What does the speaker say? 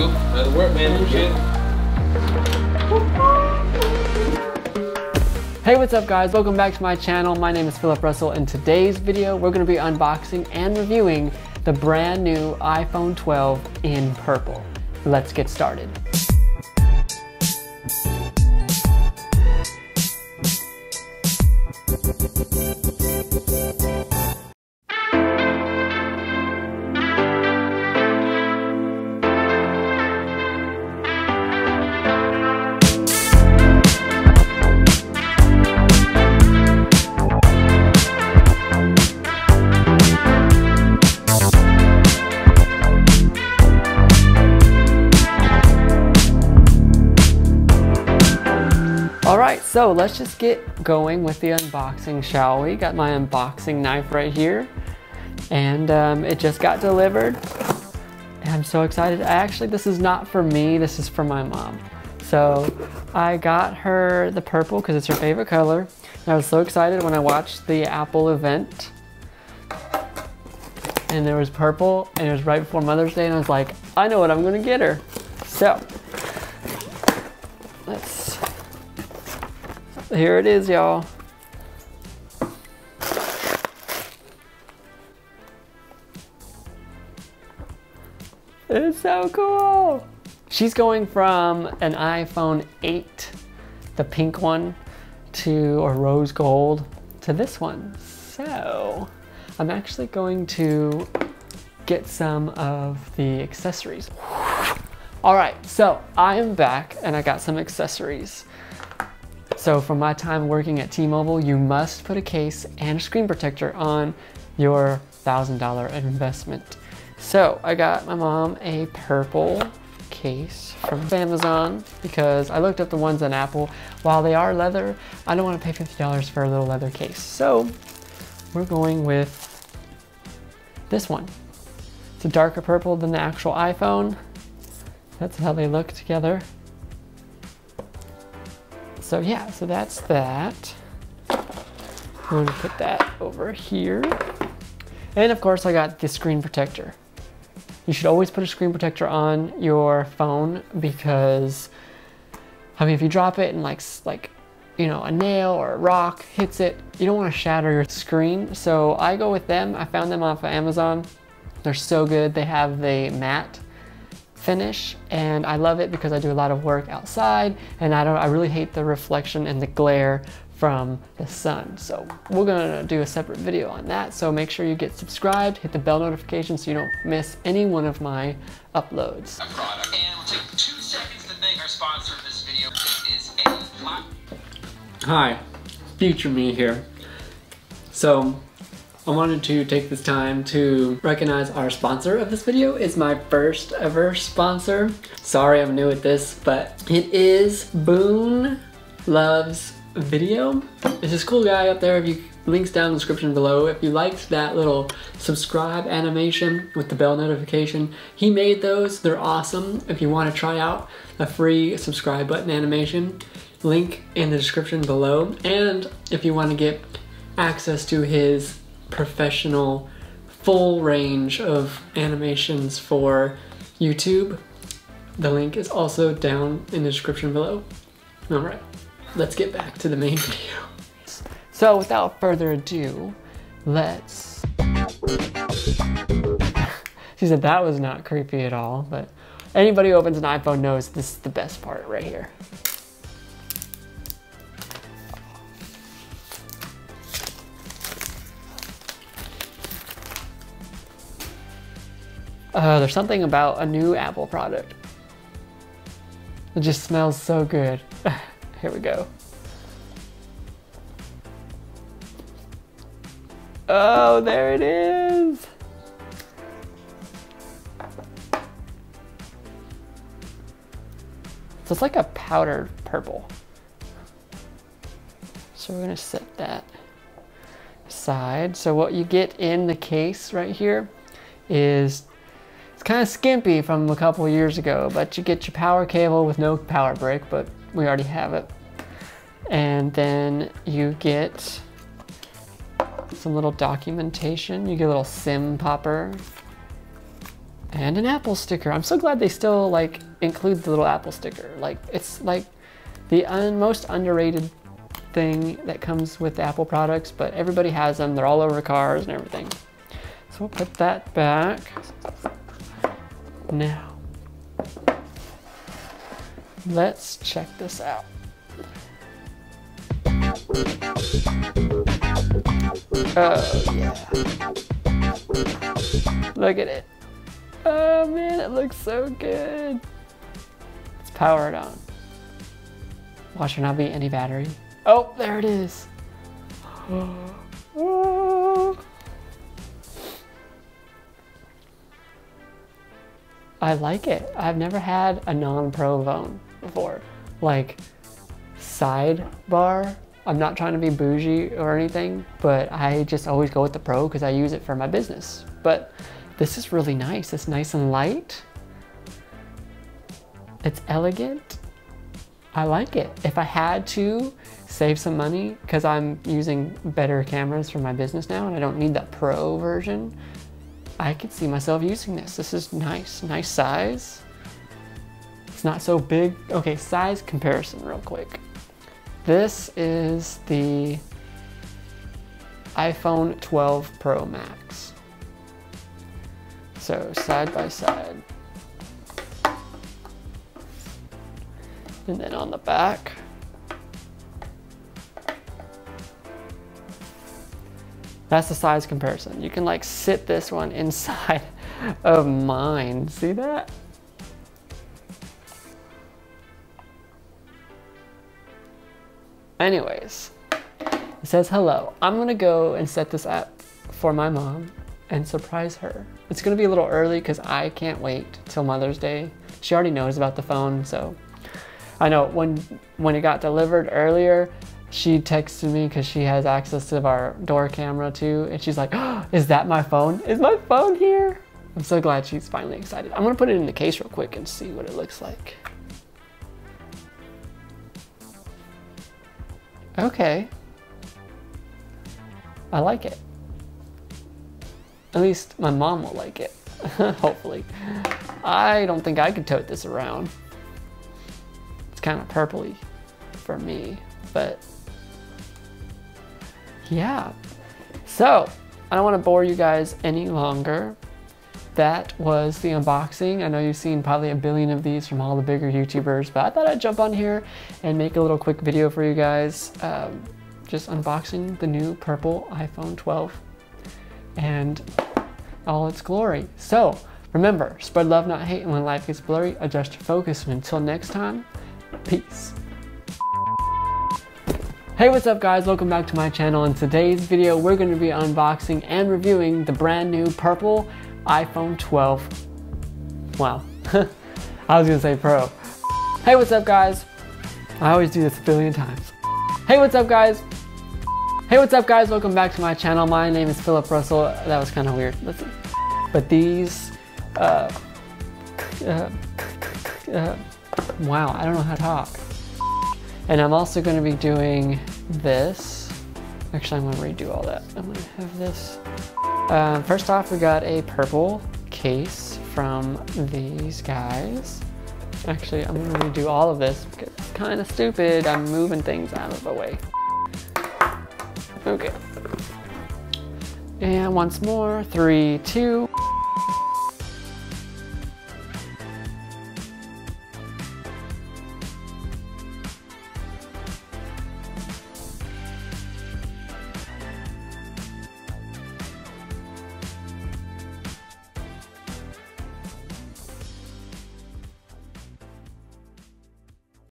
cool. Another work, man. Shit. Hey, what's up, guys? Welcome back to my channel. My name is Philip Russell, and today's video, we're gonna be unboxing and reviewing the brand new iPhone 12 in purple. Let's get started. So let's just get going with the unboxing, shall we? Got my unboxing knife right here, and it just got delivered, and I'm so excited. Actually, this is not for me, this is for my mom. So I got her the purple because it's her favorite color, and I was so excited when I watched the Apple event, and there was purple, and it was right before Mother's Day, and I was like, I know what I'm gonna get her. So let's here it is, y'all. It's so cool. She's going from an iPhone 8, the pink one, to a rose gold, to this one. So I'm actually going to get some of the accessories. All right, so I am back and I got some accessories. So from my time working at T-Mobile, you must put a case and a screen protector on your $1,000 investment. So I got my mom a purple case from Amazon because I looked up the ones on Apple. While they are leather, I don't want to pay $50 for a little leather case. So we're going with this one. It's a darker purple than the actual iPhone. That's how they look together. So yeah, so that's that. I'm gonna put that over here. And of course I got the screen protector. You should always put a screen protector on your phone because, I mean, if you drop it and like you know, a nail or a rock hits it, you don't wanna shatter your screen. So I go with them. I found them off of Amazon. They're so good. They have the matte finish, and I love it because I do a lot of work outside, and I really hate the reflection and the glare from the sun. So we're gonna do a separate video on that. So make sure you get subscribed, hit the bell notification so you don't miss any one of my uploads. A product, and we'll take 2 seconds to thank our sponsor of this video. It is a Hi, future me here. So I wanted to take this time to recognize our sponsor of this video. It's my first ever sponsor. Sorry I'm new at this, but it is Boone Loves Video. It's this cool guy up there. If you links down in the description below. If you liked that little subscribe animation with the bell notification, he made those. They're awesome. If you want to try out a free subscribe button animation, link in the description below. And if you want to get access to his professional full range of animations for YouTube, the link is also down in the description below. All right, let's get back to the main video. So without further ado, let's... She said that was not creepy at all, but anybody who opens an iPhone knows this is the best part right here. There's something about a new Apple product. It just smells so good. Here we go. Oh, there it is. So it's like a powdered purple. So we're gonna set that aside. So what you get in the case right here is it's kind of skimpy from a couple years ago, but you get your power cable with no power brick, but we already have it. And then you get some little documentation. You get a little SIM popper. and an Apple sticker. I'm so glad they still like include the little Apple sticker. Like it's like the most underrated thing that comes with Apple products, but everybody has them. They're all over cars and everything. So we'll put that back. Now, let's check this out. Oh yeah. Look at it. Oh man, it looks so good. Let's power it on. Watch there not be any battery. Oh, there it is. Oh. I like it. I've never had a non-pro phone before. Like sidebar. I'm not trying to be bougie or anything, but I just always go with the Pro because I use it for my business. But this is really nice. It's nice and light. It's elegant. I like it. If I had to save some money, because I'm using better cameras for my business now and I don't need that Pro version, I could see myself using this. This is nice, nice size. It's not so big. Okay, size comparison real quick. This is the iPhone 12 Pro Max. So side by side. And then on the back, that's the size comparison. You can like sit this one inside of mine. See that? Anyways, it says hello. I'm gonna go and set this up for my mom and surprise her. It's gonna be a little early because I can't wait till Mother's Day. She already knows about the phone, so. I know when it got delivered earlier, she texted me because she has access to our door camera too, and she's like, oh, is that my phone? Is my phone here? I'm so glad she's finally excited. I'm gonna put it in the case real quick and see what it looks like. Okay, I like it. At least my mom will like it, hopefully. I don't think I could tote this around. It's kind of purpley for me, but yeah. So I don't want to bore you guys any longer. That was the unboxing. I know you've seen probably a billion of these from all the bigger YouTubers, but I thought I'd jump on here and make a little quick video for you guys. Just unboxing the new purple iPhone 12 and all its glory. So remember, spread love, not hate, and when life gets blurry, adjust your focus. And until next time, peace. Hey, what's up guys, welcome back to my channel. In today's video, we're going to be unboxing and reviewing the brand new purple iPhone 12. Wow. I was gonna say Pro. Hey, what's up guys? I always do this a billion times. Hey, what's up guys? Hey, what's up guys? Welcome back to my channel. My name is Philip Russell. That was kind of weird. Listen. But these wow, I don't know how to talk. And I'm also going to be doing this. Actually, I'm going to redo all that. I'm going to have this. First off, we got a purple case from these guys. Actually, I'm gonna redo all of this because it's kind of stupid. I'm moving things out of the way. Okay. And once more, 3, 2.